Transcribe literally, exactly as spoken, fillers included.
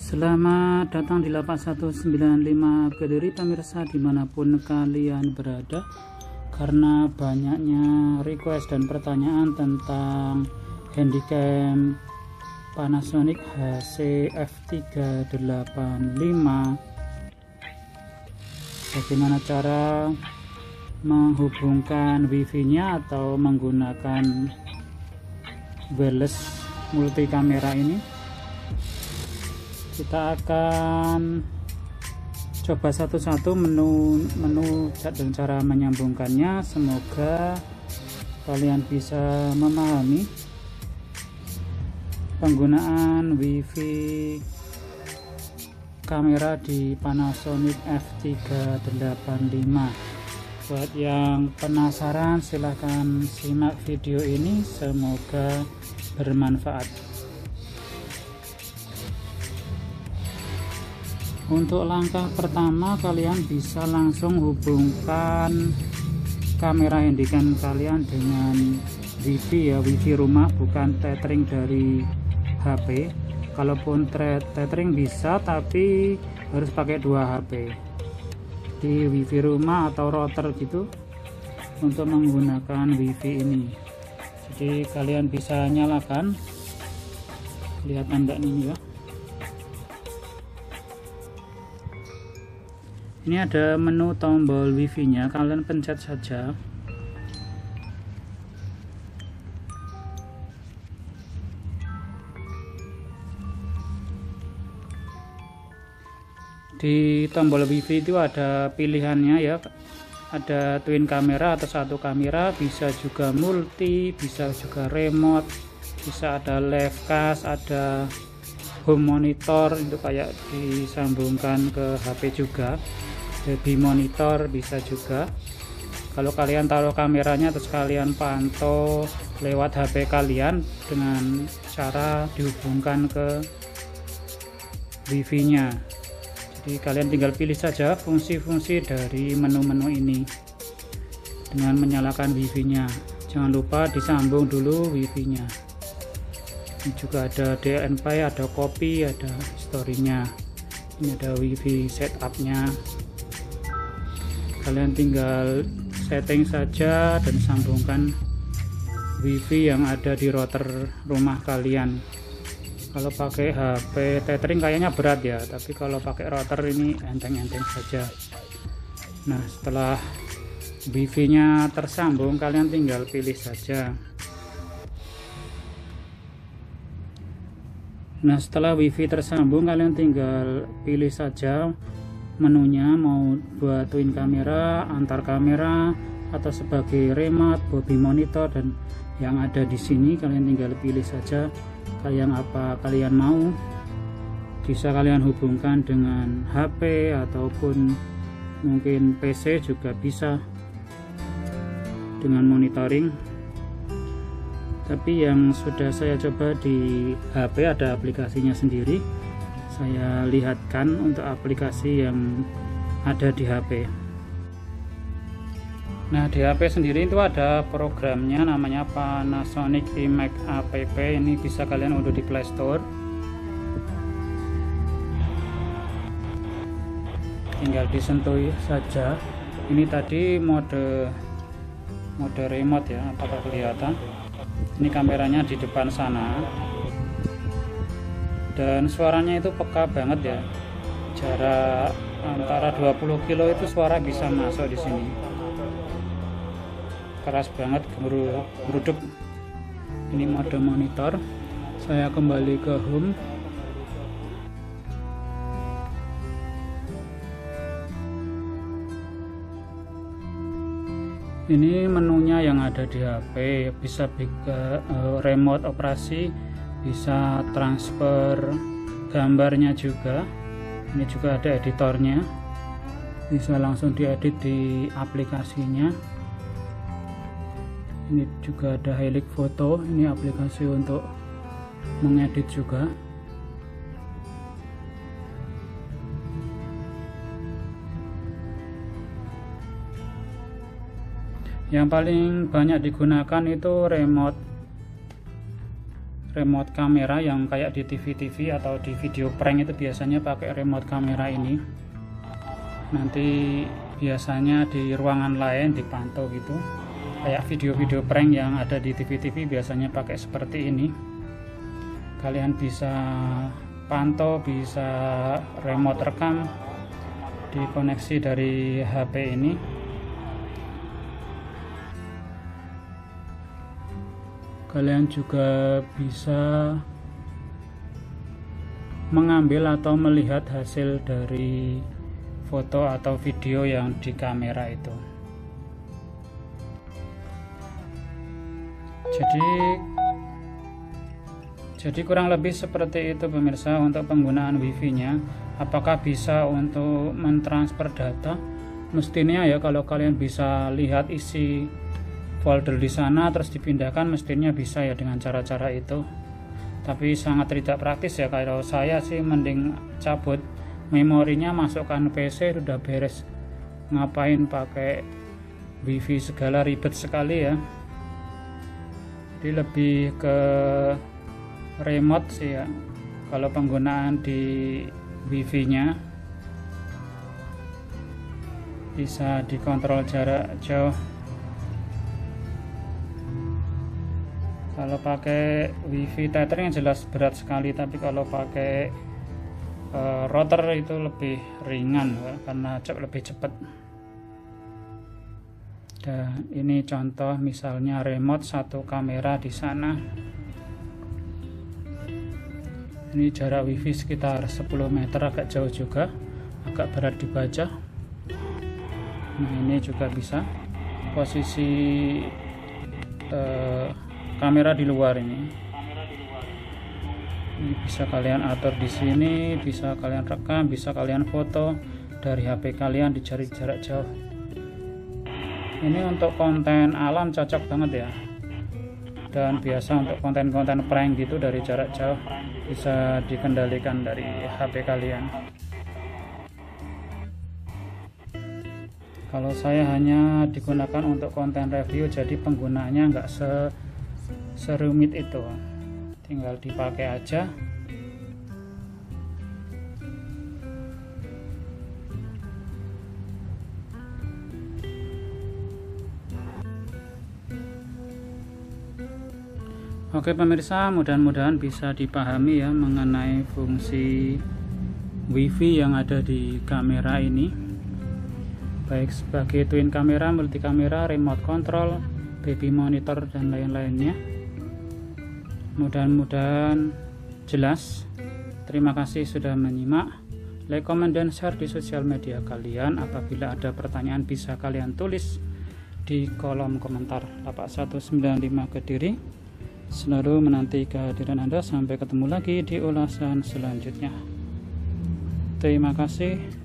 Selamat datang di LAPAK seratus sembilan puluh lima KEDIRI pemirsa dimanapun kalian berada. Karena banyaknya request dan pertanyaan tentang Handicam Panasonic H C F tiga delapan lima, bagaimana cara menghubungkan wifi nya atau menggunakan wireless multi kamera ini, kita akan coba satu-satu menu menu dan cara menyambungkannya. Semoga kalian bisa memahami penggunaan wifi kamera di Panasonic H C F tiga delapan lima. Buat yang penasaran silahkan simak video ini, semoga bermanfaat. Untuk langkah pertama, kalian bisa langsung hubungkan kamera Handicam kalian dengan wifi ya, wifi rumah, bukan tethering dari H P. Kalaupun tethering bisa, tapi harus pakai dua H P. Di wifi rumah atau router gitu untuk menggunakan wifi ini. Jadi kalian bisa nyalakan, kelihatan enggak ini ya. Ini ada menu tombol wifi nya, kalian pencet saja. Di tombol wifi itu ada pilihannya ya, ada twin kamera atau satu kamera, bisa juga multi, bisa juga remote, bisa ada livecast, ada home monitor, itu kayak disambungkan ke H P juga, jadi monitor bisa juga. Kalau kalian taruh kameranya terus kalian pantau lewat H P kalian dengan cara dihubungkan ke wifi nya. Jadi kalian tinggal pilih saja fungsi-fungsi dari menu-menu ini dengan menyalakan wifi nya. Jangan lupa disambung dulu wifi nya. Ini juga ada D N P, ada copy, ada story-nya. Ini ada wifi setup-nya. Kalian tinggal setting saja dan sambungkan wifi yang ada di router rumah kalian. Kalau pakai H P tethering kayaknya berat ya, tapi kalau pakai router ini enteng-enteng saja. Nah, setelah wifi-nya tersambung, kalian tinggal pilih saja. Nah, setelah wifi tersambung kalian tinggal pilih saja menunya, mau buat twin kamera, antar kamera, atau sebagai remote, body monitor, dan yang ada di sini kalian tinggal pilih saja yang apa kalian mau. Bisa kalian hubungkan dengan H P ataupun mungkin P C juga bisa dengan monitoring. Tapi yang sudah saya coba di H P ada aplikasinya sendiri, saya lihatkan untuk aplikasi yang ada di H P. Nah, di H P sendiri itu ada programnya namanya Panasonic Image App, ini bisa kalian unduh di Play Store. Tinggal disentuh saja. Ini tadi mode mode remote ya, apakah kelihatan? Ini kameranya di depan sana dan suaranya itu peka banget ya, jarak antara dua puluh kilo itu suara bisa masuk di sini, keras banget, geruduk. Ini mode monitor, saya kembali ke home. Ini menunya yang ada di H P, bisa bikin remote operasi, bisa transfer gambarnya juga. Ini juga ada editornya, bisa langsung diedit di aplikasinya. Ini juga ada Helix Photo, ini aplikasi untuk mengedit juga. Yang paling banyak digunakan itu remote remote kamera yang kayak di T V T V atau di video prank itu biasanya pakai remote kamera ini. Nanti biasanya di ruangan lain dipantau gitu, kayak video-video prank yang ada di T V T V biasanya pakai seperti ini. Kalian bisa pantau, bisa remote rekam, dikoneksi dari H P ini. Kalian juga bisa mengambil atau melihat hasil dari foto atau video yang di kamera itu. Jadi jadi kurang lebih seperti itu pemirsa untuk penggunaan wifi-nya. Apakah bisa untuk mentransfer data? Mestinya ya, kalau kalian bisa lihat isi folder di sana terus dipindahkan, mestinya bisa ya dengan cara-cara itu. Tapi sangat tidak praktis ya. Kalau saya sih mending cabut memorinya, masukkan P C, sudah beres. Ngapain pakai wifi segala, ribet sekali ya. Jadi lebih ke remote sih ya kalau penggunaan di wifi nya bisa dikontrol jarak jauh. Kalau pakai wifi tethering jelas berat sekali, tapi kalau pakai e, router itu lebih ringan karena lebih cepat. Dan ini contoh misalnya remote satu kamera di sana. Ini jarak wifi sekitar sepuluh meter, agak jauh juga, agak berat dibaca. Nah ini juga bisa posisi e, kamera di luar ini. Ini bisa kalian atur di sini, bisa kalian rekam, bisa kalian foto dari H P kalian di jarak jauh. Ini untuk konten alam cocok banget ya. Dan biasa untuk konten-konten prank gitu dari jarak jauh bisa dikendalikan dari H P kalian. Kalau saya hanya digunakan untuk konten review, jadi penggunaannya nggak se serumit itu, tinggal dipakai aja. Oke pemirsa, mudah-mudahan bisa dipahami ya mengenai fungsi wifi yang ada di kamera ini, baik sebagai twin kamera, multi kamera, remote control, baby monitor, dan lain-lainnya. Mudah-mudahan jelas. Terima kasih sudah menyimak. Like, comment, dan share di sosial media kalian. Apabila ada pertanyaan bisa kalian tulis di kolom komentar. Lapak seratus sembilan puluh lima Kediri selalu menanti kehadiran Anda. Sampai ketemu lagi di ulasan selanjutnya. Terima kasih.